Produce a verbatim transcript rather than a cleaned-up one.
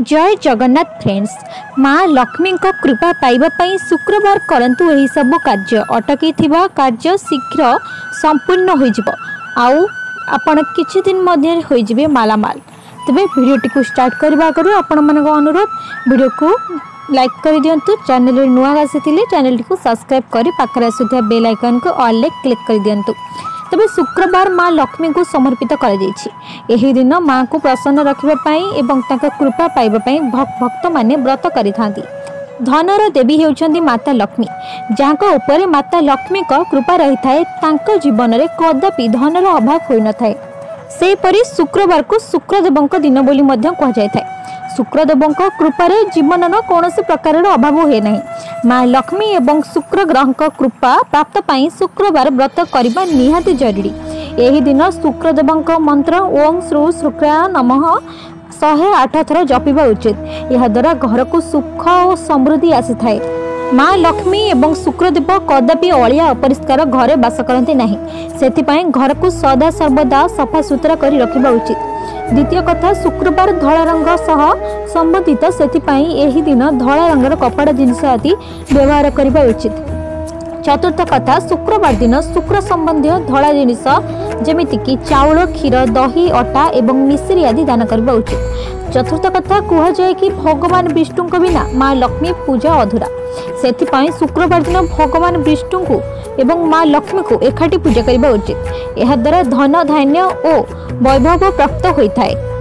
जय जगन्नाथ फ्रेंड्स, माँ लक्ष्मी कृपा पाइबा पाई शुक्रवार करंतु एही सब कार्य अटकी थिबा कार्य शीघ्र संपूर्ण हो जिवो आउ आपण किछि दिन मध्ये हो जिवे मालामाल। तबे वीडियो टिकु स्टार्ट करबा आगु आपण मानक अनुरोध वीडियो को लाइक कर दियंतु, चैनल रे नुवा आसिथिले चैनल टिकु सब्सक्राइब करि पाखरा सुधा बेल आइकन को ऑल ले क्लिक कर दियंतु। तबे शुक्रवार माँ लक्ष्मी को समर्पित कर जाइछि। एही दिन माँ को प्रसन्न रखिबा पाई एवं ताका कृपा पाइबा पाई भक्त माने व्रत करि थांती। धनर देवी हेउछंती माता लक्ष्मी, जांको ऊपर माता लक्ष्मी को कृपा रही थाए, तांको जीवन रे कदापि धनर अभाव होई न थाए। सेहिपरि शुक्रवार को शुक्रदेवक दिन बोली मध्य कह जाय थाए। शुक्रदेवक कृपा रे जीवन न कोनोसी प्रकार अभाव होए नाही। माँ लक्ष्मी एवं शुक्र ग्रह कृपा प्राप्त पाई शुक्रवार व्रत करबा निहाती जरूरी। एही दिन शुक्रदेवक मंत्र ओम श्रू शुक्राय नमः शहे आठ थर जपिबा उचित। यह द्वारा घर को सुख और समृद्धि आसी थाए। माँ लक्ष्मी एवं शुक्रदेव कदापि अलिया अपरिष्कार घरे बास करते नहीं, सेथिपाई घर को सदा सर्वदा सफा सुतरा कर रखा उचित। द्वितीय कथा, शुक्रवार धला रंग सह संबंधित, सेथिपाई एही दिन धला रंगर कपड़ा जिनस आदि व्यवहार करबा उचित। चतुर्थ कथा, शुक्रवार दिन शुक्र संबंधी धला जिनस जेमिति कि चाउल क्षीर दही अटा एवं मिश्री आदि दान करबा उचित। चतुर्थ कथा, कह जाए कि भगवान विष्णु को बिना माँ लक्ष्मी पूजा अधूरा, सेथिपाई शुक्रवार दिन भगवान विष्णु को एवं माँ लक्ष्मी को एकाठी पूजा करबा उचित। यह द्वारा धन धान्य और वैभव प्राप्त होता है।